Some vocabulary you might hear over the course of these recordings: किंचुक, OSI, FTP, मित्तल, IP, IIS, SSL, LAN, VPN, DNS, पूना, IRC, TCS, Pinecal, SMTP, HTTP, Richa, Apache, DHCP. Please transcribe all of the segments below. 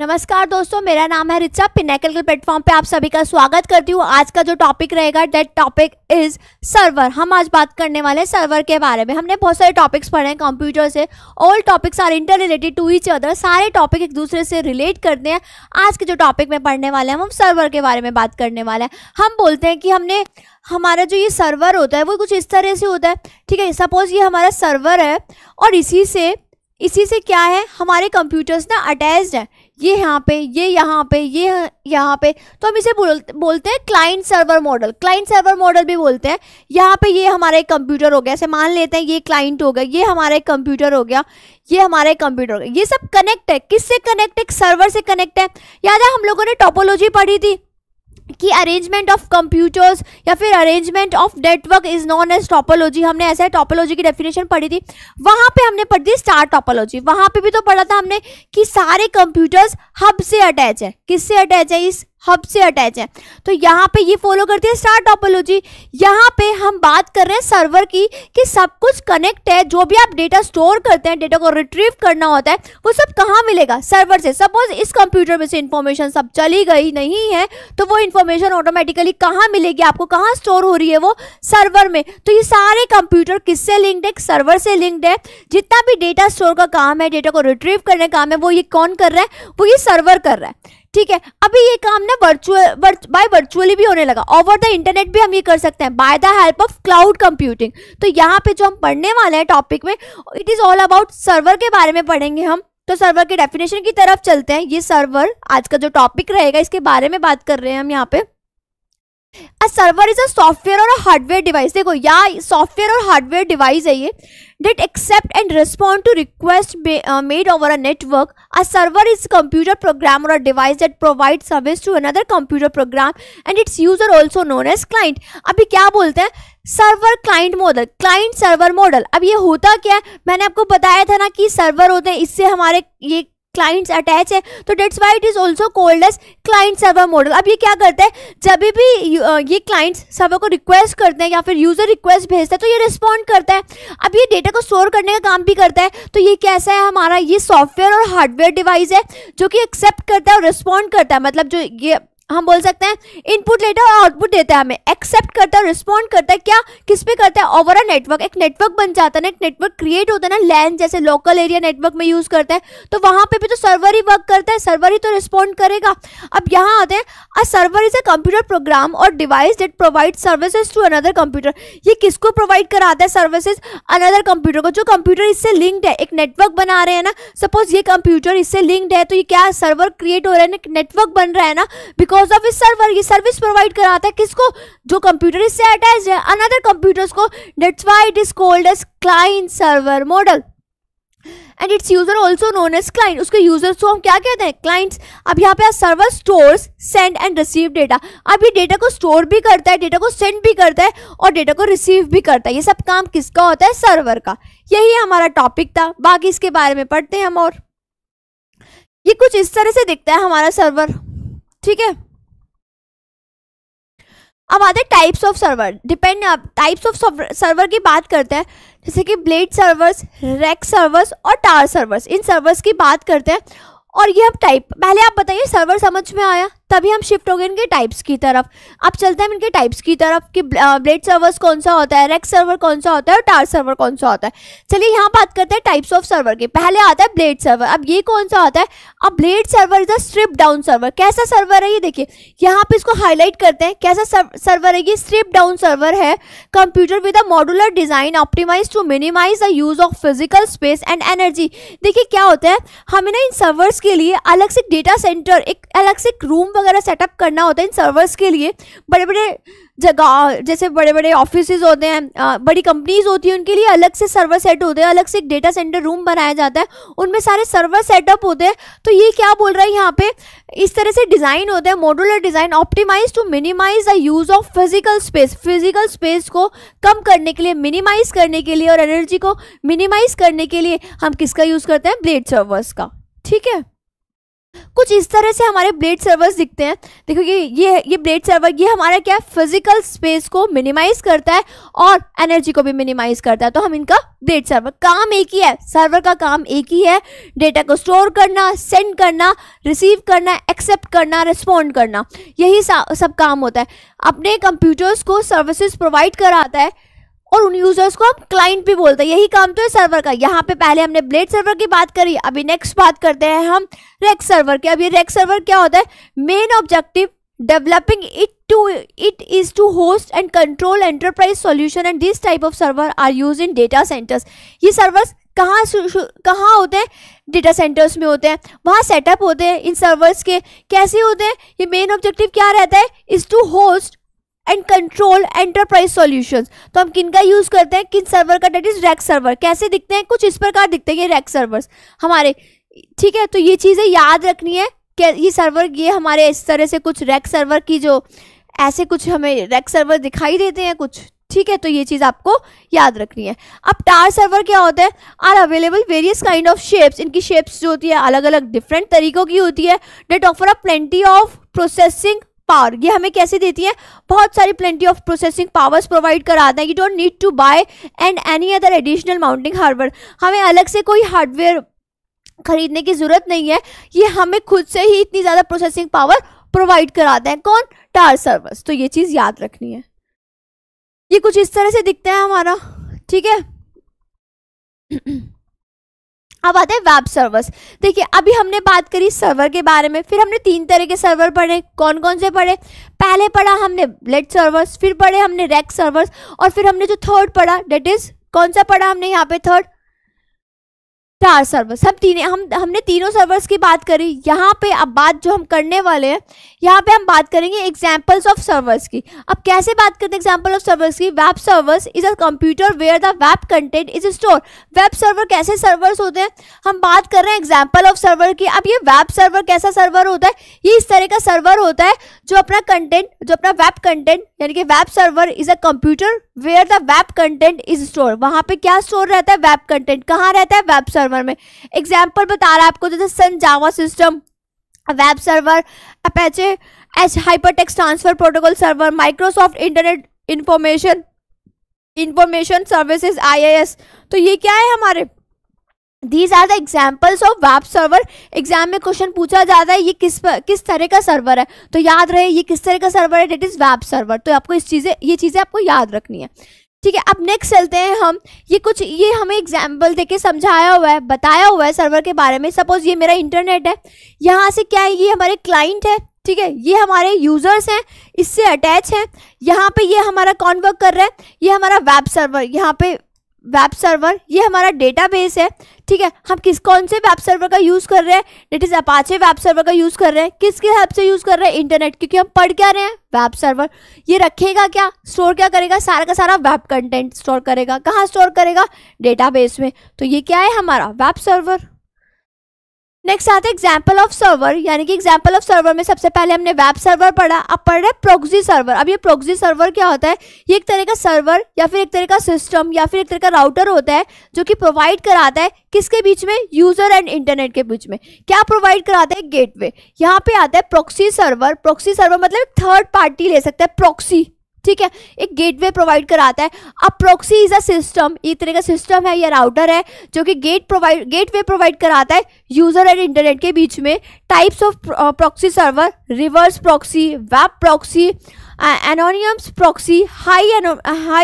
नमस्कार दोस्तों, मेरा नाम है रिचा। पिनेकल के प्लेटफॉर्म पे आप सभी का स्वागत करती हूँ। आज का जो टॉपिक रहेगा, दैट टॉपिक इज सर्वर। हम आज बात करने वाले हैं सर्वर के बारे में। हमने बहुत सारे टॉपिक्स पढ़े हैं कंप्यूटर से। All topics are interrelated to each other. सारे टॉपिक एक दूसरे से रिलेट करते हैं। आज के जो टॉपिक में पढ़ने वाले हैं हम सर्वर के बारे में बात करने वाले हैं। हम बोलते हैं कि हमारा जो ये सर्वर होता है वो कुछ इस तरह से होता है, ठीक है। सपोज ये हमारा सर्वर है और इसी से क्या है, हमारे कंप्यूटर्स ना अटैच्ड है। ये यहाँ पे, ये यहाँ पे, ये यहाँ पे। तो हम इसे बोलते हैं client server model. Client server model भी बोलते हैं। यहाँ पे ये हमारा एक कंप्यूटर हो गया, ऐसे मान लेते हैं ये क्लाइंट हो गया, ये हमारा एक कंप्यूटर हो गया, ये हमारा एक कंप्यूटर हो गया। ये सब कनेक्ट है। किससे कनेक्ट है? सर्वर से कनेक्ट है। याद है हम लोगों ने टोपोलॉजी पढ़ी थी कि अरेंजमेंट ऑफ कंप्यूटर्स या फिर arrangement of network is known as topology. हमने ऐसे टोपोलॉजी की डेफिनेशन पढ़ी थी। वहाँ पे हमने पढ़ी थी स्टार टोपोलॉजी। वहाँ पे भी तो पढ़ा था हमने कि सारे कंप्यूटर्स हब से अटैच है। किससे अटैच है? इस हब से अटैच है। तो यहाँ पे ये फॉलो करती है स्टार टोपोलॉजी। यहाँ पे हम बात कर रहे हैं सर्वर की कि सब कुछ कनेक्ट है। जो भी आप डेटा स्टोर करते हैं, डेटा को रिट्रीव करना होता है, वो सब कहाँ मिलेगा? सर्वर से। सपोज इस कंप्यूटर में से इन्फॉर्मेशन सब चली गई नहीं है तो वो इन्फॉर्मेशन ऑटोमेटिकली कहाँ मिलेगी आपको, कहाँ स्टोर हो रही है? वो सर्वर में। तो ये सारे कंप्यूटर किससे लिंक्ड है? सर्वर से लिंक्ड है। जितना भी डेटा स्टोर का काम है, डेटा को रिट्रीव करने का काम है, वो ये कौन कर रहा है? वो ये सर्वर कर रहा है, ठीक है। अभी ये काम ना वर्चुअली भी होने लगा। ओवर द इंटरनेट भी हम ये कर सकते हैं by the help of cloud computing. तो यहाँ पे जो हम पढ़ने वाले हैं टॉपिक में, it is all about server के बारे में पढ़ेंगे हम। तो सर्वर के डेफिनेशन की तरफ चलते हैं। ये सर्वर आज का जो टॉपिक रहेगा इसके बारे में बात कर रहे हैं हम। यहाँ पे सर्वर इज अ सॉफ्टवेयर और अ हार्डवेयर डिवाइस। देखो, या सॉफ्टवेयर और हार्डवेयर डिवाइस है ये, that accept and respond to requests made over a network. A server is a computer program or a device that provides service to another computer program and its user also known as client. अभी क्या बोलते हैं? Server client model, client server model. अब ये होता क्या है? मैंने आपको बताया था ना कि सर्वर होते हैं, इससे हमारे ये क्लाइंट्स अटैच है। तो that's why it is also called as client server model. अब ये क्या करता है, जब भी ये क्लाइंट्स सर्वर को रिक्वेस्ट करते हैं या फिर यूजर रिक्वेस्ट भेजता है तो ये रिस्पॉन्ड करता है। अब ये डेटा को स्टोर करने का काम भी करता है। तो ये कैसा है हमारा, ये सॉफ्टवेयर और हार्डवेयर डिवाइस है जो कि एक्सेप्ट करता है और रिस्पॉन्ड करता है। मतलब जो ये हम बोल सकते हैं इनपुट लेता है और आउटपुट देता है हमें। एक्सेप्ट करता है, रिस्पॉन्ड करता है। क्या, किस पे करता है? Over a network. एक नेटवर्क बन जाता है ना, एक नेटवर्क क्रिएट होता है ना, लैन जैसे लोकल एरिया नेटवर्क में यूज करता है। तो वहां पे भी तो सर्वर ही वर्क करता है, सर्वर ही तो रिस्पॉन्ड करेगा। अब यहाँ आते हैं, a server is a computer program और device that provide services to another computer. ये किसको प्रोवाइड कराता है सर्विसेज? अनदर कंप्यूटर को। जो कंप्यूटर इससे लिंक्ड है, एक नेटवर्क बना रहे हैं ना। सपोज ये कंप्यूटर इससे लिंक्ड है तो ये क्या, सर्वर क्रिएट हो रहा है ना, नेटवर्क बन रहा है ना। बिकॉज ऑफ इस सर्वर ये सर्विस प्रोवाइड कराता है किसको? जो कंप्यूटर इससे अटैच है, अनदर कंप्यूटर्स को। That's why it is called as client server model and its user also known as client. उसके यूजर्स को हम क्या कहते हैं? क्लाइंट्स। अब यहाँ पे server stores, send and receive data. अब ये डेटा को स्टोर भी करता है, डेटा को सेंड भी करता है और डेटा को रिसीव भी करता है। ये सब काम किसका होता है? सर्वर का। यही हमारा टॉपिक था। बाकी इसके बारे में पढ़ते हैं हम। और ये कुछ इस तरह से दिखता है हमारा सर्वर, ठीक है। अब आते हैं types of server. Depend types of server की बात करते हैं, जैसे कि ब्लेड सर्वर्स, रैक सर्वर्स और टावर सर्वर्स। इन सर्वर्स की बात करते हैं। और ये हम टाइप, पहले आप बताइए सर्वर समझ में आया, तभी हम शिफ्ट हो गए इनके टाइप्स की तरफ। अब चलते हैं इनके टाइप्स की तरफ कि ब्लेड सर्वर्स कौन सा होता है, रैक सर्वर कौन सा होता है और टावर सर्वर कौन सा होता है। चलिए यहाँ बात करते हैं टाइप्स ऑफ सर्वर की। पहले आता है ब्लेड सर्वर। अब ये कौन सा होता है? अब blade server is a strip down server. कैसा सर्वर है ये? देखिए यहाँ पे इसको हाईलाइट करते हैं। कैसा सर्वर है ये? स्ट्रिप डाउन सर्वर है। Computer with a modular design optimize to minimize the use of physical space and energy. देखिए क्या होता है, हमें ना इन सर्वर्स के लिए अलग से डेटा सेंटर, एक अलग से रूम वगैरह सेटअप करना होता है इन सर्वर्स के लिए। बड़े बड़े जगह, जैसे बड़े बड़े ऑफिसेज होते हैं, बड़ी कंपनीज होती हैं, उनके लिए अलग से सर्वर सेट होते हैं, अलग से एक डेटा सेंटर रूम बनाया जाता है, उनमें सारे सर्वर सेटअप होते हैं। तो ये क्या बोल रहा है यहाँ पे, इस तरह से डिज़ाइन होता है, modular design optimize to minimize the use of physical space. Physical space को कम करने के लिए, मिनिमाइज करने के लिए और एनर्जी को मिनिमाइज करने के लिए हम किसका यूज़ करते हैं? ब्लेड सर्वर्स का, ठीक है। कुछ इस तरह से हमारे ब्लेड सर्वर्स दिखते हैं। देखो ये ब्लेड सर्वर ये हमारा क्या फिजिकल स्पेस को मिनिमाइज करता है और एनर्जी को भी मिनिमाइज करता है। तो हम इनका ब्लेड सर्वर काम एक ही है, सर्वर का काम एक ही है, डेटा को स्टोर करना, सेंड करना, रिसीव करना, एक्सेप्ट करना, रिस्पॉन्ड करना, यही सब काम होता है। अपने कंप्यूटर्स को सर्विसेज प्रोवाइड कराता है और उन यूजर्स को हम क्लाइंट भी बोलते हैं। यही काम तो है सर्वर का। यहाँ पे पहले हमने ब्लेड सर्वर की बात करी, अभी नेक्स्ट बात करते हैं हम रेक सर्वर के। अब ये रेक सर्वर क्या होता है? Main objective developing it is to host and control enterprise solution and this type of server are used in data centers। ये सर्वर्स कहाँ होते हैं? डेटा सेंटर्स में होते हैं, वहाँ सेटअप होते हैं। इन सर्वर्स के कैसे होते हैं? ये मेन ऑब्जेक्टिव क्या रहता है? Is to host and control enterprise solutions. तो हम किनका यूज करते हैं, किन सर्वर का? That is rack server. कैसे दिखते हैं? कुछ इस प्रकार दिखते हैं ये रैक सर्वर्स हमारे, ठीक है। तो ये चीजें याद रखनी है कि ये सर्वर, ये हमारे इस तरह से कुछ रैक सर्वर की जो ऐसे कुछ हमें रैक सर्वर दिखाई देते हैं कुछ, ठीक है। तो ये चीज़ आपको याद रखनी है। अब टार सर्वर क्या होता है? Are available various kind of shapes. इनकी शेप्स जो होती है अलग अलग डिफरेंट तरीकों की होती है। That offer a plenty of processing power. ये हमें कैसे देती है? बहुत सारी plenty of processing powers provide कराते हैं। You don't need to buy and any other additional mounting hardware. हमें अलग से कोई हार्डवेयर खरीदने की ज़रूरत नहीं है, ये हमें खुद से ही इतनी ज़्यादा प्रोसेसिंग पावर प्रोवाइड कराते हैं। कौन? Tower servers. तो ये चीज़ याद रखनी है। ये कुछ इस तरह से दिखता है हमारा, ठीक है। अब आते हैं वेब सर्वर्स। देखिए अभी हमने बात करी सर्वर के बारे में, फिर हमने तीन तरह के सर्वर पढ़े। कौन कौन से पढ़े? पहले पढ़ा हमने ब्लेड सर्वर्स, फिर पढ़े हमने रैक सर्वर्स, और फिर हमने जो थर्ड पढ़ा, डेट इज कौन सा पढ़ा हमने यहाँ पे? Third tower servers. हमने तीनों सर्वर्स की बात करी। यहाँ पे अब बात जो हम करने वाले हैं, यहाँ पे हम बात करेंगे एग्जांपल्स ऑफ सर्वर्स की। अब कैसे बात करते हैं एग्जांपल ऑफ सर्वर्स की? Web servers is a computer where the web content is store. Web server कैसे सर्वर्स होते हैं? हम बात कर रहे हैं एग्जांपल ऑफ सर्वर की। अब ये वेब सर्वर कैसा सर्वर होता है? ये इस तरह का सर्वर होता है जो अपना कंटेंट, जो अपना वेब कंटेंट, यानी कि web server is a computer where the web content is store. वहाँ पे क्या स्टोर रहता है? Web content. कहाँ रहता है? वेब सर्वर में। एग्जाम्पल बता रहा है आपको, जैसे Sun Java system web server, Apache hypertext transfer protocol server, Microsoft internet information services IIS। तो ये क्या है हमारे? These are the examples of web server। Exam में क्वेश्चन पूछा जाता है ये किस तरह का सर्वर है, तो याद रहे ये किस तरह का सर्वर है, डेट इज वेब सर्वर। तो आपको ये चीज़ें आपको याद रखनी है, ठीक है। अब नेक्स्ट चलते हैं हम। ये हमें एग्जाम्पल देके समझाया हुआ है, बताया हुआ है सर्वर के बारे में। सपोज ये मेरा इंटरनेट है, यहाँ से क्या है? ये हमारे क्लाइंट है, ठीक है। ये हमारे यूजर्स हैं, इससे अटैच हैं। यहाँ पे ये हमारा कौन वर्क कर रहा है? ये हमारा वेब सर्वर। यहाँ पे वेब सर्वर, ये हमारा डेटाबेस है, ठीक है। हम कौन से वेब सर्वर का यूज़ कर रहे हैं? That is Apache web server का यूज़ कर रहे हैं। किसके हेल्प से यूज़ कर रहे हैं? इंटरनेट। क्योंकि हम पढ़ क्या रहे हैं? Web server. ये रखेगा क्या? स्टोर क्या करेगा? सारा का सारा वेब कंटेंट स्टोर करेगा। कहाँ स्टोर करेगा? डेटाबेस में। तो ये क्या है हमारा? Web server. नेक्स्ट आते हैं एग्जाम्पल ऑफ सर्वर, यानी कि एग्जाम्पल ऑफ सर्वर में सबसे पहले हमने वेब सर्वर पढ़ा, अब पढ़ रहे हैं प्रॉक्सी सर्वर। अब ये प्रॉक्सी सर्वर क्या होता है? ये एक तरह का सर्वर या फिर एक तरह का सिस्टम या फिर एक तरह का राउटर होता है जो कि प्रोवाइड कराता है किसके बीच में? यूजर एंड इंटरनेट के बीच में। क्या प्रोवाइड कराता है? गेटवे। यहाँ पे आता है प्रॉक्सी सर्वर। प्रॉक्सी सर्वर मतलब थर्ड पार्टी ले सकता है, प्रॉक्सी, ठीक है, एक गेटवे प्रोवाइड कराता है। अब प्रॉक्सी इज अ सिस्टम, एक तरह का सिस्टम है या राउटर है जो कि गेटवे प्रोवाइड कराता है यूजर एंड इंटरनेट के बीच में। Types of proxy server: reverse proxy, web proxy, anonymous proxy, high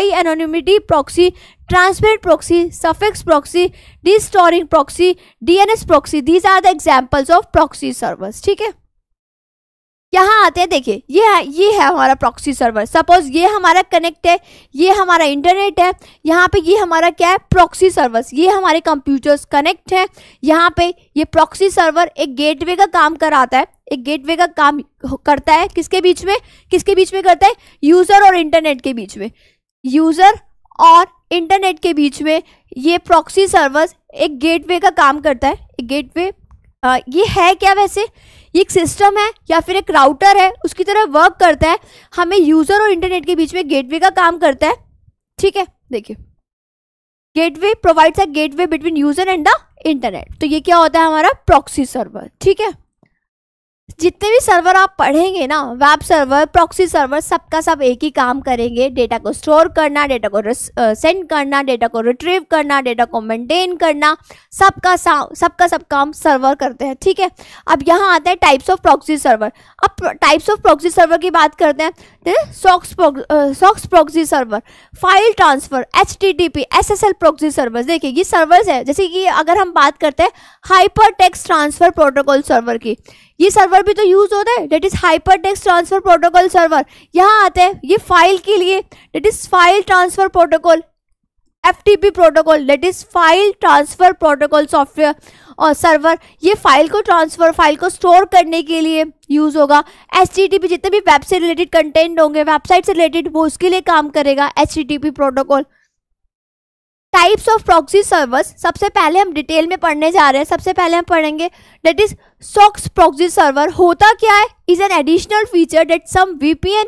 anonymity proxy, transparent proxy, suffix proxy, distorting proxy, DNS proxy. These are the examples of proxy servers, ठीक है। यहाँ आते हैं, देखिए ये है हमारा प्रॉक्सी सर्वर। सपोज ये हमारा कनेक्ट है, ये हमारा इंटरनेट है, यहाँ पे ये हमारा क्या है? Proxy servers. ये हमारे कंप्यूटर्स कनेक्ट है, यहाँ पे ये प्रॉक्सी सर्वर एक गेटवे का काम कराता है, एक गेटवे का काम करता है किसके बीच में? किसके बीच में करता है? यूज़र और इंटरनेट के बीच में। यूज़र और इंटरनेट के बीच में ये प्रॉक्सी सर्वर्स एक गेटवे का काम करता है। एक गेटवे ये है क्या? वैसे ये एक सिस्टम है या फिर एक राउटर है, उसकी तरह वर्क करता है। हमें यूज़र और इंटरनेट के बीच में गेटवे का काम करता है, ठीक है। देखिए gateway provides a gateway between user and the internet. तो ये क्या होता है? हमारा प्रॉक्सी सर्वर, ठीक है। जितने भी सर्वर आप पढ़ेंगे ना, वेब सर्वर, प्रॉक्सी सर्वर, सबका सब एक ही काम करेंगे, डेटा को स्टोर करना, डेटा को सेंड करना, डेटा को रिट्रीव करना, डेटा को मेंटेन करना, सबका सब काम सर्वर करते हैं। ठीक है, अब यहाँ आता है टाइप्स ऑफ प्रॉक्सी सर्वर। अब टाइप्स ऑफ प्रॉक्सी सर्वर की बात करते हैं। Socks proxy server, file transfer, HTTP, SSL proxy server. देखिए ये सर्वर्स है। जैसे कि अगर हम बात करते हैं हाइपरटेक्स्ट ट्रांसफर प्रोटोकॉल सर्वर की, ये सर्वर भी तो यूज होता है, that is hypertext transfer protocol server. यहाँ आते हैं ये फाइल के लिए, that is file transfer protocol, FTP protocol, that is file transfer protocol software और सर्वर, ये फाइल को स्टोर करने के लिए यूज़ होगा। HTTP जितने भी वेब से रिलेटेड कंटेंट होंगे, वेबसाइट से रिलेटेड, वो उसके लिए काम करेगा HTTP protocol. Types of proxy servers सबसे पहले हम डिटेल में पढ़ने जा रहे हैं। सबसे पहले हम पढ़ेंगे that is socks proxy server. होता क्या है, is an additional feature that some VPN,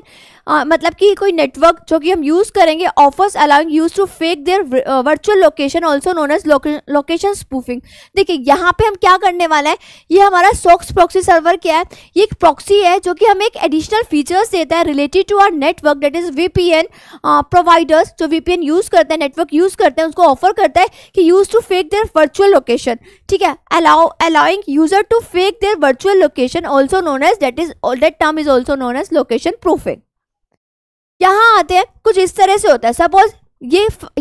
मतलब कि कोई नेटवर्क जो कि हम यूज़ करेंगे, offers allowing use to fake their virtual location also known as location spoofing. देखिए यहाँ पे हम क्या करने वाला है, ये हमारा सॉक्स प्रॉक्सी सर्वर क्या है, ये एक प्रॉक्सी है जो कि हमें एक एडिशनल फीचर्स देता है related to our network, that is VPN providers, जो VPN यूज़ करते हैं, नेटवर्क यूज़ करते हैं, उसको ऑफर करता है कि use to fake their virtual location. ठीक है, allowing user to fake their virtual location also known as, that term is also known as location proofing. यहाँ आते हैं, कुछ इस तरह से होता है। सपोज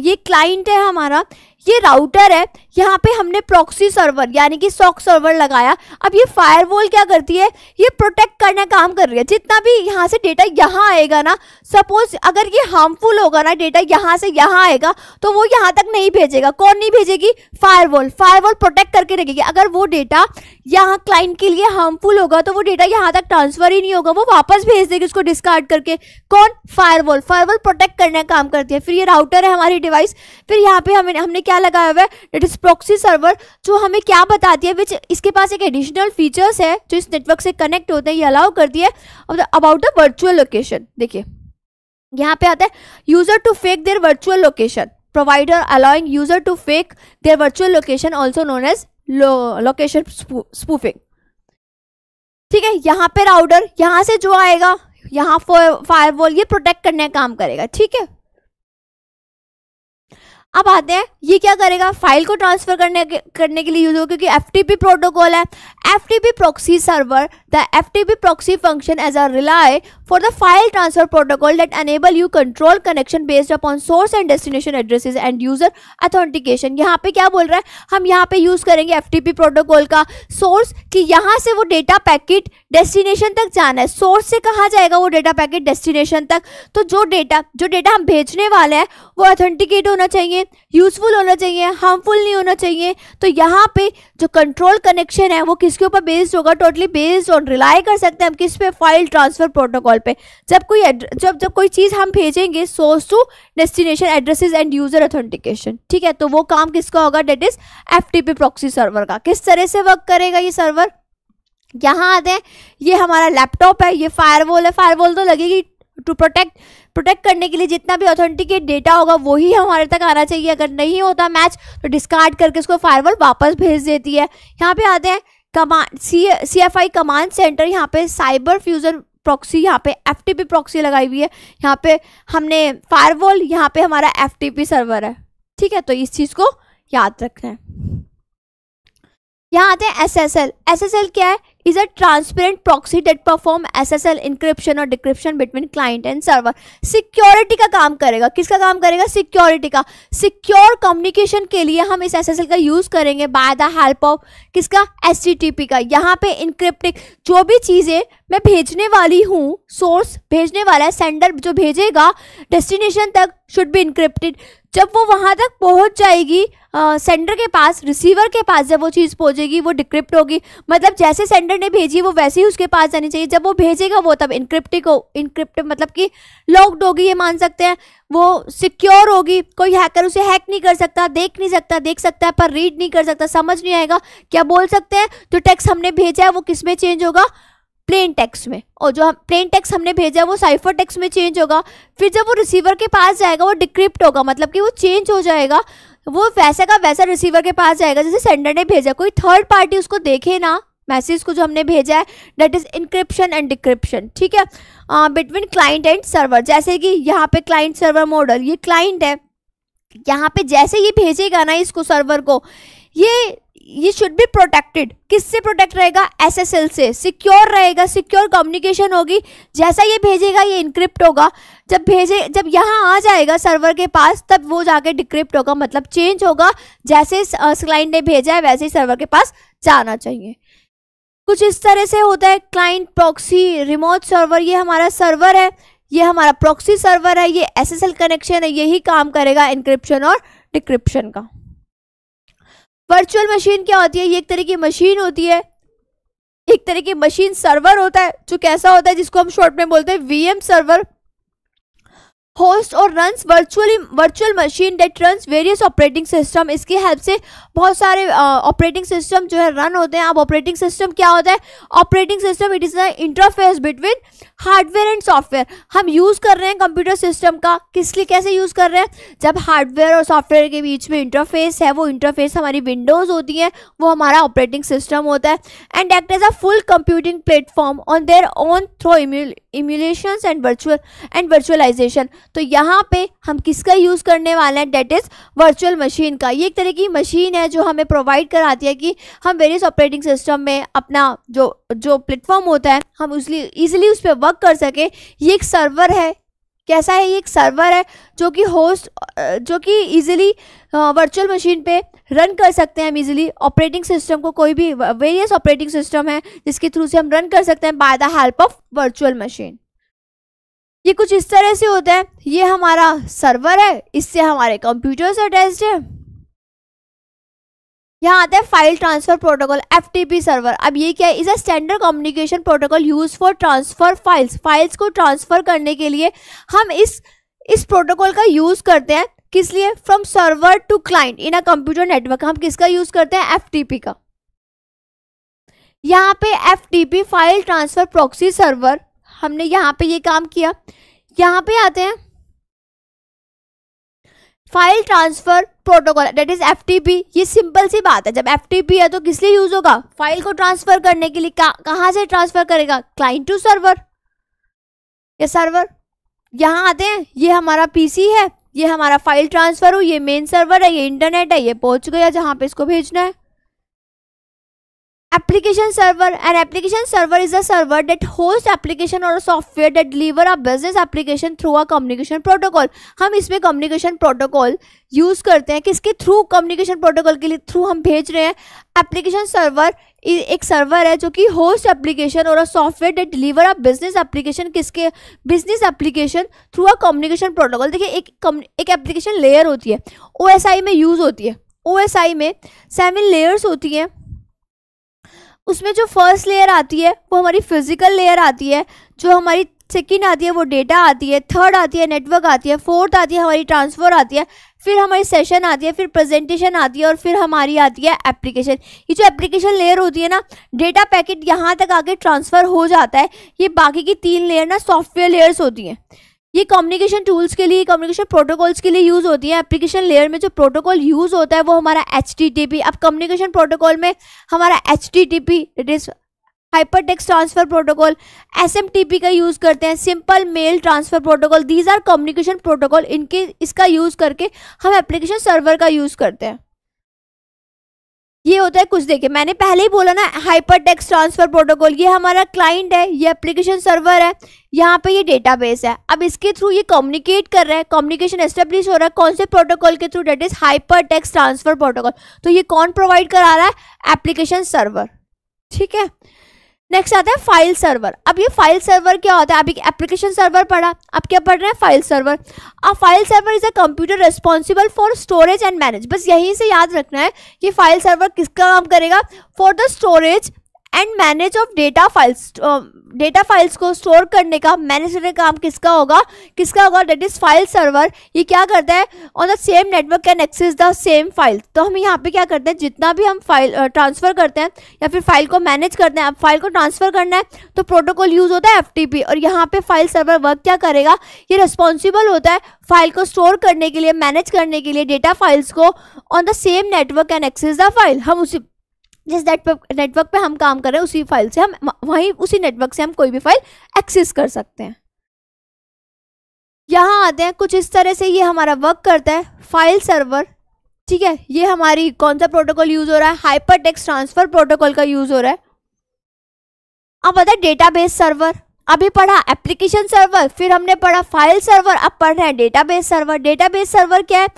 ये क्लाइंट है हमारा, ये राउटर है, यहाँ पे हमने प्रॉक्सी सर्वर यानी कि सॉक सर्वर लगाया। अब ये फायरवॉल क्या करती है, ये प्रोटेक्ट करने का काम कर रही है। जितना भी यहाँ से डेटा यहाँ आएगा ना, सपोज अगर ये हार्मफुल होगा ना, डेटा यहाँ से यहाँ आएगा तो वो यहाँ तक नहीं भेजेगा। कौन नहीं भेजेगी, फायरवॉल। फायरवॉल प्रोटेक्ट करके रखेगी। अगर वो डेटा यहाँ क्लाइंट के लिए हार्मफुल होगा तो वो डेटा यहाँ तक ट्रांसफर ही नहीं होगा, वो वापस भेज देगी उसको डिस्कार्ड करके। कौन, फायरवॉल। फायरवॉल प्रोटेक्ट करने का काम करती है। फिर ये राउटर है हमारी डिवाइस, फिर यहाँ पे हमने क्या लगाया हुआ है, डेट इज प्रॉक्सी सर्वर, जो हमें क्या बताती है, विच इसके पास एक एडिशनल फीचर्स है जो इस नेटवर्क से कनेक्ट होते हैं, ये अलाउ करती है अबाउट द वर्चुअल लोकेशन। देखिए यहाँ पे आता है user to fake their virtual location, provider allowing user to fake their virtual location also known as location spoofing. ठीक है, यहाँ पे राउटर यहाँ से जो आएगा, यहाँ फायरवॉल ये प्रोटेक्ट करने का काम करेगा। ठीक है, अब आते हैं ये क्या करेगा, फाइल को ट्रांसफर करने के लिए यूज होगा, क्योंकि FTP प्रोटोकॉल है। FTP proxy server, the FTP proxy function as a relay for the file transfer protocol that enable you control connection based upon source and destination addresses and user authentication. यहाँ पे क्या बोल रहा है, हम यहाँ पे यूज करेंगे FTP प्रोटोकॉल का सोर्स, कि यहाँ से वो डेटा पैकेट डेस्टिनेशन तक जाना है। सोर्स से कहाँ जाएगा वो डेटा पैकेट डेस्टिनेशन तक, तो जो डेटा हम भेजने वाले हैं वो ऑथेंटिकेट होना चाहिए, यूजफुल होना चाहिए, हार्मफुल नहीं होना चाहिए। तो यहाँ पे जो कंट्रोल कनेक्शन है वो किसके ऊपर बेस्ड होगा, टोटली बेस्ड ऑन, रिलाई कर सकते हैं हम किस पे, फाइल ट्रांसफर प्रोटोकॉल पे। जब कोई चीज हम भेजेंगे source to destination addresses and user authentication. ठीक है, तो वो काम किसका होगा, that is FTP proxy server का। किस तरह से वर्क करेगा ये सर्वर, यहाँ आते हैं ये हमारा लैपटॉप है, ये फायरवॉल है, फायरवॉल तो लगेगी टू प्रोटेक्ट करने के लिए, जितना भी ऑथेंटिकेट डेटा होगा वही हमारे तक आना चाहिए। अगर नहीं होता मैच तो डिस्कार्ड करके उसको फायरवॉल वापस भेज देती है। यहाँ पे आते हैं कमांड CFI कमांड सेंटर, यहाँ पे साइबर फ्यूजन प्रॉक्सी, यहाँ पे FTP प्रॉक्सी लगाई हुई है, यहाँ पे हमने फायरवॉल, यहाँ पे हमारा FTP सर्वर है। ठीक है, तो इस चीज़ को याद रखना है। यहाँ आते हैं SSL क्या है, is a transparent proxy that perform SSL encryption और decryption between client and server. Security का काम करेगा। किसका काम करेगा, सिक्योरिटी का। सिक्योर कम्युनिकेशन के लिए हम इस SSL का यूज करेंगे बाय द हेल्प ऑफ किसका, HTTP का। यहाँ पे इंक्रिप्टिंग जो भी चीजें मैं भेजने वाली हूँ, सोर्स भेजने वाला है, सेंडर जो भेजेगा डेस्टिनेशन तक शुड बी इंक्रिप्टेड। जब वो वहाँ तक पहुँच जाएगी सेंडर के पास, रिसीवर के पास जब वो चीज़ पहुँचेगी वो डिक्रिप्ट होगी। मतलब जैसे सेंडर ने भेजी वो वैसे ही उसके पास जानी चाहिए, जब वो भेजेगा वो तब इनक्रिप्ट मतलब कि लॉक्ड होगी, ये मान सकते हैं, वो सिक्योर होगी। कोई हैकर उसे हैक नहीं कर सकता, देख नहीं सकता, देख सकता है पर रीड नहीं कर सकता, समझ नहीं आएगा। क्या बोल सकते हैं, जो टेक्स्ट हमने भेजा है वो किस में चेंज होगा, प्लेन टेक्स्ट में, और जो प्लेन टेक्स्ट हमने भेजा है वो साइफर टेक्स्ट में चेंज होगा। फिर जब वो रिसीवर के पास जाएगा वो डिक्रिप्ट होगा, मतलब कि वो चेंज हो जाएगा, वो वैसा का वैसा रिसीवर के पास जाएगा जैसे सेंडर ने भेजा। कोई थर्ड पार्टी उसको देखे ना, मैसेज को जो हमने भेजा है that is encryption and decryption, ठीक है, बिटवीन क्लाइंट एंड सर्वर। जैसे कि यहाँ पे क्लाइंट सर्वर मॉडल, ये क्लाइंट है, यहाँ पे जैसे ये भेजेगा ना इसको सर्वर को, ये शुड बी प्रोटेक्टेड। किससे प्रोटेक्ट रहेगा? एसएसएल से, सिक्योर रहेगा, सिक्योर कम्युनिकेशन होगी। जैसा ये भेजेगा ये इनक्रिप्ट होगा, जब यहाँ आ जाएगा सर्वर के पास तब वो जाके डिक्रिप्ट होगा, मतलब चेंज होगा। जैसे क्लाइंट ने भेजा है वैसे ही सर्वर के पास जाना चाहिए। कुछ इस तरह से होता है क्लाइंट प्रॉक्सी रिमोट सर्वर। ये हमारा सर्वर है, ये हमारा प्रॉक्सी सर्वर है, ये एसएसएल कनेक्शन है, यही काम करेगा इंक्रिप्शन और डिक्रिप्शन का। वर्चुअल मशीन क्या होती है? ये एक तरह की मशीन होती है, एक तरह की मशीन सर्वर होता है जो कैसा होता है, जिसको हम शॉर्ट में बोलते हैं वीएम सर्वर। होस्ट और runs virtual machine that runs various operating system. इसकी हेल्प से बहुत सारे ऑपरेटिंग सिस्टम जो है रन होते हैं। अब ऑपरेटिंग सिस्टम क्या होता है? Operating system it is the interface between hardware and software. हम यूज़ कर रहे हैं कंप्यूटर सिस्टम का, किस लिए कैसे यूज़ कर रहे हैं? जब हार्डवेयर और सॉफ्टवेयर के बीच में इंटरफेस है, वो इंटरफेस हमारी विंडोज़ होती है, वो हमारा ऑपरेटिंग सिस्टम होता है। And act as a full computing platform on their own through emulations and virtualization. तो यहाँ पे हम किसका यूज़ करने वाले हैं? डेट इज़ वर्चुअल मशीन का। ये एक तरह की मशीन है जो हमें प्रोवाइड कराती है कि हम वेरियस ऑपरेटिंग सिस्टम में अपना जो प्लेटफॉर्म होता है हम ईजिली उस पर वर्क कर सकें। ये एक सर्वर है, कैसा है? ये एक सर्वर है जो कि ईजिली वर्चुअल मशीन पे रन कर सकते हैं हम ईजिली। ऑपरेटिंग सिस्टम को कोई भी वेरियस ऑपरेटिंग सिस्टम है जिसके थ्रू से हम रन कर सकते हैं by the help of virtual machine. ये कुछ इस तरह से होता है। ये हमारा सर्वर है, इससे हमारे कंप्यूटर्स अटैच्ड है। यहाँ आता है file transfer protocol FTP server. अब ये क्या है? Is a standard communication protocol use for transfer files को ट्रांसफर करने के लिए हम इस प्रोटोकॉल का यूज करते हैं। किस लिए? From server to client in a computer network. हम किसका यूज करते हैं? FTP का। यहाँ पे FTP file transfer proxy server, हमने यहाँ पे ये काम किया। यहाँ पे आते हैं file transfer protocol that is FTP। ये सिंपल सी बात है, जब FTP है तो किस लिए यूज होगा? फाइल को ट्रांसफर करने के लिए। कहाँ से ट्रांसफर करेगा? क्लाइंट टू सर्वर या सर्वर। यहाँ आते हैं, ये हमारा PC है, ये हमारा फाइल ट्रांसफर हो, ये मेन सर्वर है, ये इंटरनेट है, ये पहुंच गया जहाँ पे इसको भेजना है। Application server, an application server is a server that hosts application or software that deliver a business application through a communication protocol। हम इसमें communication protocol यूज़ करते हैं, किसके थ्रू? communication protocol के लिए थ्रू हम भेज रहे हैं। Application server एक सर्वर है जो कि होस्ट एप्लीकेशन और software that deliver a business application, किसके? Business application through a communication protocol. देखिए एक एप्लीकेशन लेयर होती है, OSI में यूज़ होती है। OSI में 7 लेयर्स होती हैं। उसमें जो फर्स्ट लेयर आती है वो हमारी फिजिकल लेयर आती है, जो हमारी सेकेंड आती है वो डेटा आती है, थर्ड आती है नेटवर्क आती है, फोर्थ आती है हमारी ट्रांसफर आती है, फिर हमारी सेशन आती है, फिर प्रेजेंटेशन आती है और फिर हमारी आती है एप्लीकेशन। ये जो एप्लीकेशन लेयर होती है ना, डेटा पैकेट यहाँ तक आके ट्रांसफ़र हो जाता है। ये बाकी की 3 लेयर ना सॉफ्टवेयर लेयर्स होती हैं। ये कम्युनिकेशन टूल्स के लिए, कम्युनिकेशन प्रोटोकॉल्स के लिए यूज़ होती है। एप्लीकेशन लेयर में जो प्रोटोकॉल यूज़ होता है वो हमारा HTTP। अब कम्युनिकेशन प्रोटोकॉल में हमारा HTTP it is hyper text transfer protocol, SMTP का यूज़ करते हैं, simple mail transfer protocol. These are communication protocol, इसका यूज़ करके हम एप्लीकेशन सर्वर का यूज़ करते हैं। ये होता है कुछ, देखिए मैंने पहले ही बोला ना, हाइपर टेक्स्ट ट्रांसफर प्रोटोकॉल। ये हमारा क्लाइंट है, ये एप्लीकेशन सर्वर है, यहाँ पे ये डेटाबेस है। अब इसके थ्रू ये कम्युनिकेट कर रहा है, कम्युनिकेशन एस्टेब्लिश हो रहा है कौन से प्रोटोकॉल के through? That is hyper text transfer protocol. तो ये कौन प्रोवाइड करा रहा है? एप्लीकेशन सर्वर, ठीक है। नेक्स्ट आता है फाइल सर्वर। अब ये फाइल सर्वर क्या होता है? अभी एप्लीकेशन सर्वर पढ़ा, अब क्या पढ़ रहे हैं? File server. अब file server is a computer responsible for storage and manage. बस यहीं से याद रखना है कि फाइल सर्वर किसका काम करेगा? For the storage and manage of data files. Data files को स्टोर करने का, मैनेज करने का काम किसका होगा? That is file server. ये क्या करता है? On the same network can access the same file. तो हम यहाँ पे क्या करते हैं? जितना भी हम फाइल ट्रांसफ़र करते हैं या फिर फाइल को मैनेज करते हैं, अब फाइल को ट्रांसफ़र करना है तो प्रोटोकॉल यूज़ होता है FTP। और यहाँ पे फाइल सर्वर वर्क क्या करेगा? ये रिस्पॉन्सिबल होता है फाइल को स्टोर करने के लिए, मैनेज करने के लिए। डेटा फाइल्स को on the same network can access the file. हम उसी जिस नेटवर्क पे हम काम कर रहे हैं उसी फाइल से हम वहीं उसी नेटवर्क से हम कोई भी फाइल एक्सेस कर सकते हैं। यहाँ आते हैं कुछ इस तरह से ये हमारा वर्क करता है फाइल सर्वर, ठीक है। ये हमारी कौन सा प्रोटोकॉल यूज़ हो रहा है, हाइपरटेक्स्ट ट्रांसफर प्रोटोकॉल का यूज़ हो रहा है। अब आता है डेटाबेस सर्वर, अभी पढ़ा एप्लीकेशन सर्वर, फिर हमने पढ़ा फाइल सर्वर, अब पढ़ रहे हैं डेटाबेस सर्वर। डेटाबेस सर्वर क्या है,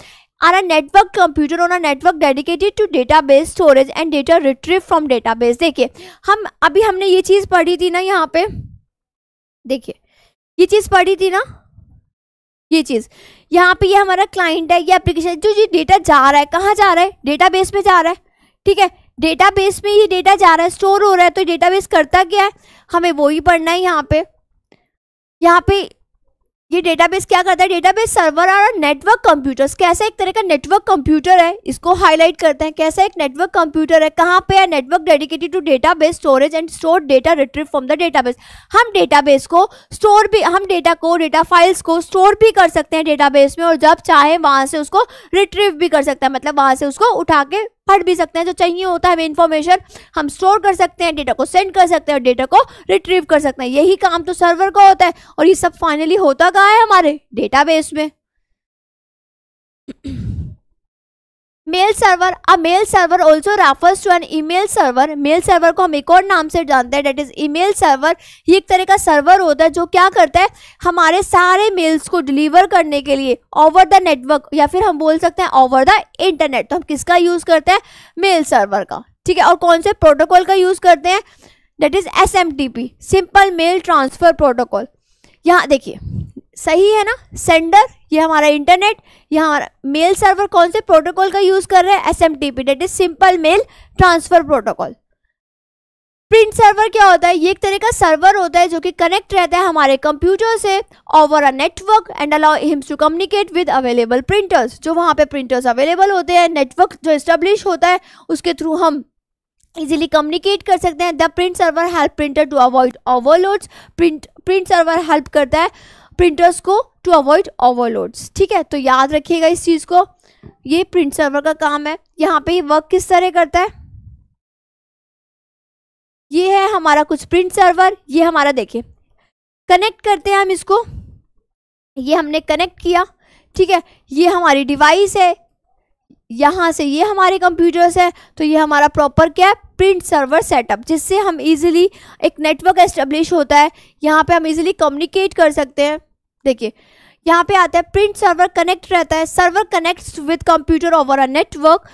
आना network computer on a network dedicated to database storage and data retrieve from database. देखिए हम अभी हमने ये चीज़ पढ़ी थी ना, यहाँ पे देखिए ये चीज़ पढ़ी थी ना, ये चीज़ यहाँ पे ये हमारा क्लाइंट है, ये एप्लीकेशन, जो ये डेटा जा रहा है कहाँ जा रहा है, डेटाबेस में जा रहा है, ठीक है। डेटाबेस में ये डेटा जा रहा है, स्टोर हो रहा है, तो डेटाबेस करता क्या है, हमें वो ही पढ़ना है। यहाँ पे ये डेटाबेस क्या करता है, डेटाबेस सर्वर और नेटवर्क कंप्यूटर्स, कैसा एक तरह का नेटवर्क कंप्यूटर है, इसको हाईलाइट करते हैं, कैसा एक नेटवर्क कंप्यूटर है, कहाँ पे है, network dedicated to database storage and store data retrieve from the database. हम डेटाबेस को स्टोर भी, हम डेटा को, डेटा फाइल्स को स्टोर भी कर सकते हैं डेटाबेस में, और जब चाहे वहाँ से उसको रिट्रीव भी कर सकते हैं, मतलब वहाँ से उसको उठा के पढ़ भी सकते हैं, जो चाहिए होता है हमें इन्फॉर्मेशन हम स्टोर कर सकते हैं, डेटा को सेंड कर सकते हैं और डेटा को रिट्रीव कर सकते हैं। यही काम तो सर्वर का होता है, और ये सब फाइनली होता कहाँ है, हमारे डेटाबेस में। Mail server, a mail server also refers to an email server. Mail server को हम एक और नाम से जानते हैं, डेट इज ईमेल सर्वर। ये एक तरह का सर्वर होता है जो क्या करता है, हमारे सारे मेल्स को डिलीवर करने के लिए ओवर द नेटवर्क, या फिर हम बोल सकते हैं ओवर द इंटरनेट। तो हम किसका यूज़ करते हैं, मेल सर्वर का, ठीक है। और कौन से प्रोटोकॉल का यूज़ करते हैं, that is SMTP, simple mail transfer protocol. यहाँ देखिए सही है ना, सेंडर, ये हमारा इंटरनेट, यह हमारा मेल सर्वर कौन से प्रोटोकॉल का यूज़ कर रहे हैं, SMTP, that is simple mail transfer protocol. Print server क्या होता है, ये एक तरह का सर्वर होता है जो कि कनेक्ट रहता है हमारे कंप्यूटर से over a network and allow hims to communicate with available printers. जो वहाँ पे प्रिंटर्स अवेलेबल होते हैं, नेटवर्क जो इस्टेब्लिश होता है उसके थ्रू हम इजीली कम्युनिकेट कर सकते हैं। The print server help printer to avoid overloads, print server help करता है प्रिंटर्स को टू अवॉइड ओवरलोड्स, ठीक है। तो याद रखिएगा इस चीज़ को, ये प्रिंट सर्वर का काम है। यहाँ पे ये वर्क किस तरह करता है, ये है हमारा कुछ प्रिंट सर्वर, ये हमारा देखिए कनेक्ट करते हैं हम इसको, ये हमने कनेक्ट किया, ठीक है। ये हमारी डिवाइस है, यहाँ से ये हमारे कंप्यूटर्स है, तो ये हमारा प्रॉपर क्या है, प्रिंट सर्वर सेटअप, जिससे हम इजीली एक नेटवर्क एस्टेब्लिश होता है, यहाँ पे हम इजीली कम्युनिकेट कर सकते हैं। देखिए यहाँ पे आता है प्रिंट सर्वर कनेक्ट रहता है, server connects with computer over a network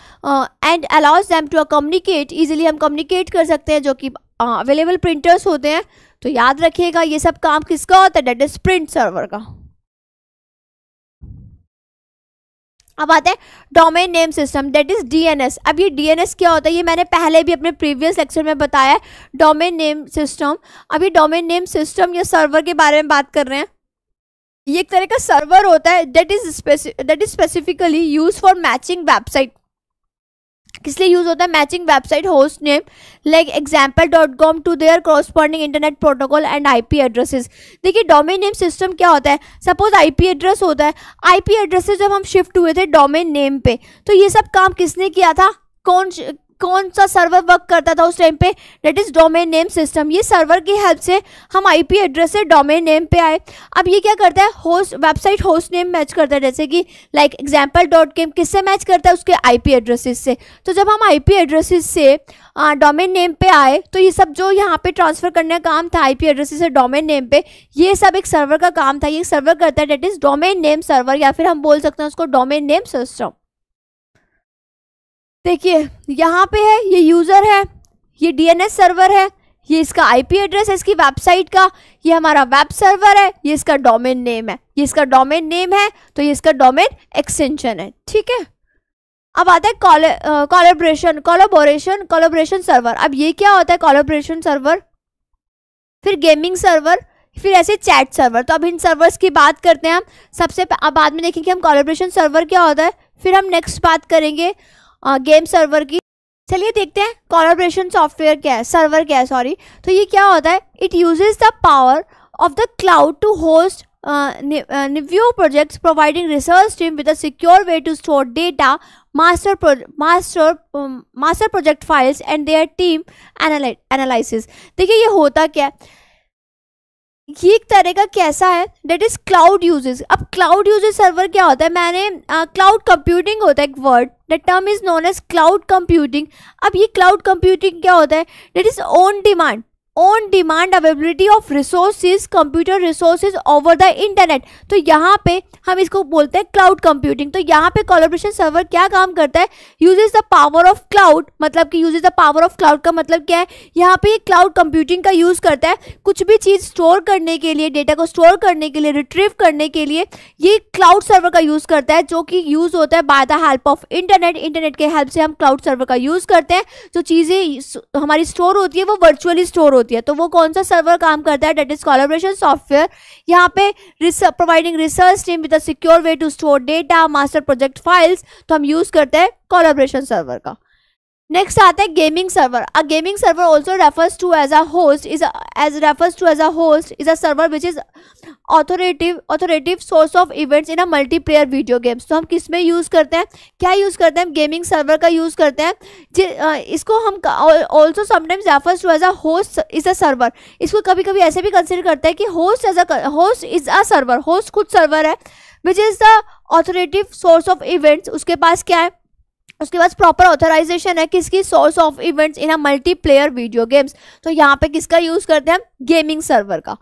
and allows them to communicate, easily हम कम्युनिकेट कर सकते हैं, जो कि अवेलेबल प्रिंटर्स होते हैं। तो याद रखिएगा ये सब काम किसका होता है, डेट इज प्रिंट सर्वर का। अब आते हैं domain name system, that is DNS। अब ये DNS क्या होता है, ये मैंने पहले भी अपने प्रीवियस लेक्चर में बताया है, डोमेन नेम सिस्टम। अब ये डोमेन नेम सिस्टम या सर्वर के बारे में बात कर रहे हैं, ये एक तरह का सर्वर होता है, that is specifically use for matching website. किस लिए यूज़ होता है, matching website host name like example.com to their corresponding internet protocol and IP addresses. देखिए डोमेन नेम सिस्टम क्या होता है, सपोज IP एड्रेस होता है, IP एड्रेसेस जब हम शिफ्ट हुए थे डोमेन नेम पे, तो ये सब काम किसने किया था, कौन सा सर्वर वर्क करता था उस टाइम पे, that is domain name system. ये सर्वर की हेल्प से हम IP एड्रेस से डोमेन नेम पे आए। अब ये क्या करता है, host website host name match करता है, जैसे कि लाइक example.com किससे मैच करता है, उसके IP एड्रेसेस से। तो जब हम IP एड्रेसेस से डोमेन नेम पे आए, तो ये सब जो यहाँ पे ट्रांसफ़र करने का काम था IP एड्रेसेस से डोमेन नेम पे, ये सब एक सर्वर का काम था, ये सर्वर करता है, that is domain name server, या फिर हम बोल सकते हैं उसको डोमेन नेम सिस्टम। देखिए यहाँ पे है, ये यूज़र है, ये DNS सर्वर है, ये इसका IP एड्रेस है इसकी वेबसाइट का, ये हमारा वेब सर्वर है, ये इसका डोमेन नेम है, ये इसका डोमेन नेम है, तो ये इसका डोमेन एक्सटेंशन है, ठीक है। अब आता है कोलैबोरेशन सर्वर। अब ये क्या होता है, कोलैबोरेशन सर्वर, फिर गेमिंग सर्वर, फिर ऐसे चैट सर्वर। तो अब इन सर्वर्स की बात करते हैं हम सबसे, अब बाद में देखेंगे हम कोलैबोरेशन सर्वर क्या होता है, फिर हम नेक्स्ट बात करेंगे गेम सर्वर की। चलिए देखते हैं कोलैबोरेशन सॉफ्टवेयर क्या है, सर्वर क्या है, सॉरी। तो ये क्या होता है, it uses the power of the cloud to host new projects, providing research team with a secure way to store data, master project files and their team analysis. देखिए ये होता क्या है, ये एक तरह का कैसा है, डेट इज़ क्लाउड यूजेज। अब क्लाउड यूजेज सर्वर क्या होता है, मैंने क्लाउड कंप्यूटिंग होता है एक word, that term is known as cloud computing. अब ये क्लाउड कंप्यूटिंग क्या होता है, that is on demand availability of resources, computer resources over the internet. तो यहाँ पे हम इसको बोलते हैं क्लाउड कंप्यूटिंग। तो यहाँ पे कोलैबोरेशन सर्वर क्या काम करता है, uses the power of cloud, मतलब कि uses the power of cloud का मतलब क्या है, यहाँ पे क्लाउड कंप्यूटिंग का यूज़ करता है कुछ भी चीज़ स्टोर करने के लिए, डेटा को स्टोर करने के लिए, रिट्रीव करने के लिए ये क्लाउड सर्वर का यूज़ करता है, जो कि यूज़ होता है by the help of internet. Internet के हेल्प से हम क्लाउड सर्वर का यूज़ करते हैं, जो चीज़ें हमारी स्टोर होती है वो वर्चुअली स्टोर होती है। तो वो कौन सा सर्वर काम करता है, दैट इज कोलैबोरेशन सॉफ्टवेयर। यहाँ पे providing research team with a secure way to store data, master project files, तो हम यूज करते हैं कोलैबोरेशन सर्वर का। नेक्स्ट आता है gaming server. A gaming server also refers to as a host is a server which is authoritative source of events in a multiplayer video games. तो हम किस में यूज़ करते हैं, क्या यूज़ करते हैं, हम गेमिंग सर्वर का यूज़ करते हैं। इसको हम also sometimes refers to as a host is a server. इसको कभी कभी ऐसे भी कंसिडर करते हैं कि host is a server, host खुद सर्वर है, which is the authoritative source of events. उसके पास क्या है, उसके पास प्रॉपर ऑथराइजेशन है किसकी, source of events in a multiplayer video games. तो यहाँ पे किसका यूज़ करते हैं, गेमिंग सर्वर का।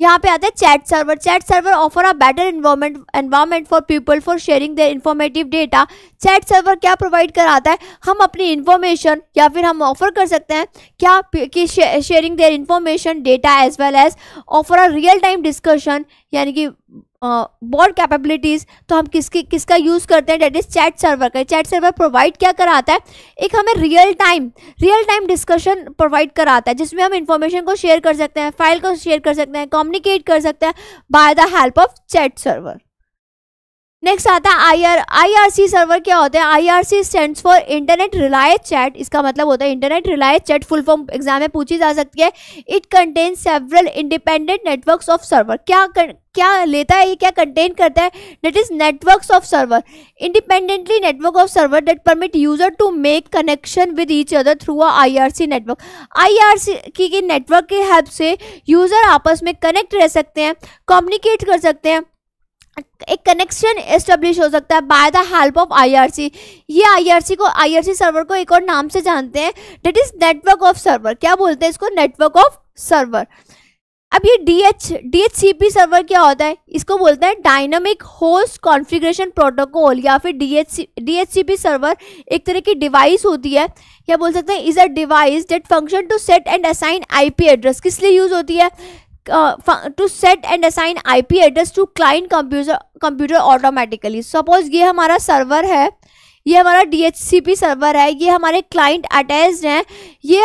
यहाँ पे आता है chat server. Chat server offer a better environment for people for sharing their informative data. Chat server क्या प्रोवाइड कराता है, हम अपनी इन्फॉर्मेशन, या फिर हम ऑफर कर सकते हैं क्या कि sharing their information data as well as offer a real time discussion, यानी कि बोर्ड कैपेबिलिटीज़। तो हम किसका यूज़ करते हैं, डेट इज़ चैट सर्वर का। चैट सर्वर प्रोवाइड क्या कराता है, एक हमें रियल टाइम डिस्कशन प्रोवाइड कराता है, जिसमें हम इंफॉर्मेशन को शेयर कर सकते हैं, फाइल को शेयर कर सकते हैं, कम्युनिकेट कर सकते हैं by the help of chat server. Next आता है आईआरसी सर्वर। क्या होता है, IRC stands for internet relay chat. इसका मतलब होता है internet relay chat, full form exam में पूछी जा सकती है। It contains several independent networks of server. क्या लेता है ये, क्या कंटेन करता है, that is networks of server, independently network of server that permit user to make connection with each other through a IRC network. IRC की network के help से यूजर आपस में कनेक्ट रह सकते हैं, कम्युनिकेट कर सकते हैं, एक कनेक्शन एस्टेब्लिश हो सकता है by the help of IRC. ये आईआरसी सर्वर को एक और नाम से जानते हैं, that is network of server. क्या बोलते हैं इसको, नेटवर्क ऑफ सर्वर। अब ये DHCP सर्वर क्या होता है, इसको बोलते हैं डायनामिक होस्ट कॉन्फ़िगरेशन प्रोटोकॉल, या फिर DHCP सर्वर एक तरह की डिवाइस होती है, या बोल सकते हैं is a device that function to set and assign IP address. किस लिए यूज़ होती है, to set and assign IP address to client computer automatically. Suppose ये हमारा सर्वर है, ये हमारा DHCP सर्वर है, ये हमारे क्लाइंट अटैच्ड हैं, ये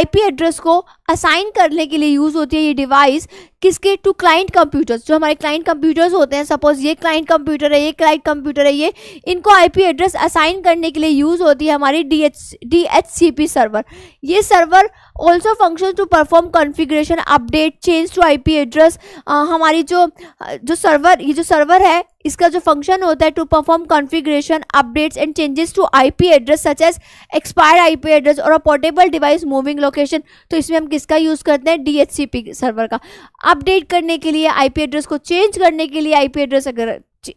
IP एड्रेस को असाइन करने के लिए यूज़ होती है ये डिवाइस, किसके, टू क्लाइंट कंप्यूटर्स। जो हमारे क्लाइंट कंप्यूटर्स होते हैं, सपोज ये क्लाइंट कंप्यूटर है, ये क्लाइंट कंप्यूटर है, ये इनको IP एड्रेस असाइन करने के लिए यूज़ होती है हमारी DHCP सर्वर। ये server also function to perform configuration update, change to IP address. हमारी जो सर्वर है, इसका जो फंक्शन होता है to perform configuration updates and changes to IP address such as expired IP address और a portable device moving location. तो इसमें हम किसका यूज़ करते हैं, DHCP सर्वर का। अपडेट करने के लिए IP एड्रेस को, चेंज करने के लिए IP एड्रेस, अगर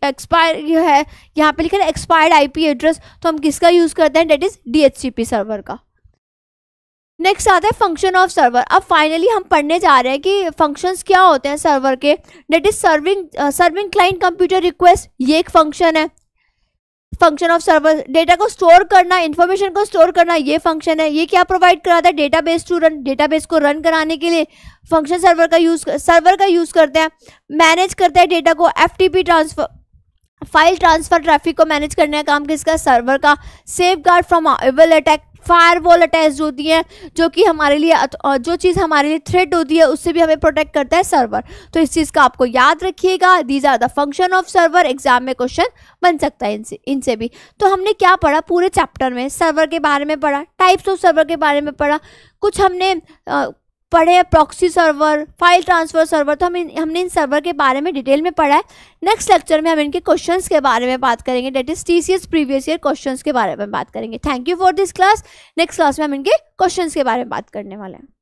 एक्सपायर है, यहाँ पे लिखा है एक्सपायर्ड IP एड्रेस, तो हम किसका यूज़ करते हैं, डेट इज़ DHCP सर्वर का। नेक्स्ट आता है फंक्शन ऑफ सर्वर। अब फाइनली हम पढ़ने जा रहे हैं कि फंक्शंस क्या होते हैं सर्वर के, that is serving client computer request. ये एक फंक्शन है, फंक्शन ऑफ सर्वर। डेटा को स्टोर करना, इन्फॉर्मेशन को स्टोर करना, ये फंक्शन है। ये क्या प्रोवाइड कराता है, डेटाबेस टू रन। डेटाबेस को रन कराने के लिए फंक्शन सर्वर का यूज़ करते हैं। मैनेज करता है डेटा को, FTP transfer, file transfer traffic को मैनेज करने का काम किसका, सर्वर का। Safeguard from evil attack, firewall attach होती हैं, जो कि हमारे लिए, जो चीज़ हमारे लिए थ्रेट होती है उससे भी हमें प्रोटेक्ट करता है सर्वर। तो इस चीज़ का आपको याद रखिएगा। These are the function of server. Exam में क्वेश्चन बन सकता है इनसे भी। तो हमने क्या पढ़ा, पूरे चैप्टर में सर्वर के बारे में पढ़ा, टाइप्स ऑफ सर्वर के बारे में पढ़ा, कुछ हमने पढ़े हैं, proxy server, file transfer server. तो हमने इन सर्वर के बारे में डिटेल में पढ़ा है। नेक्स्ट लेक्चर में हम इनके क्वेश्चंस के बारे में बात करेंगे, that is TCS previous year questions के बारे में बात करेंगे। Thank you for this class. Next class में हम इनके क्वेश्चंस के बारे में बात करने वाले हैं।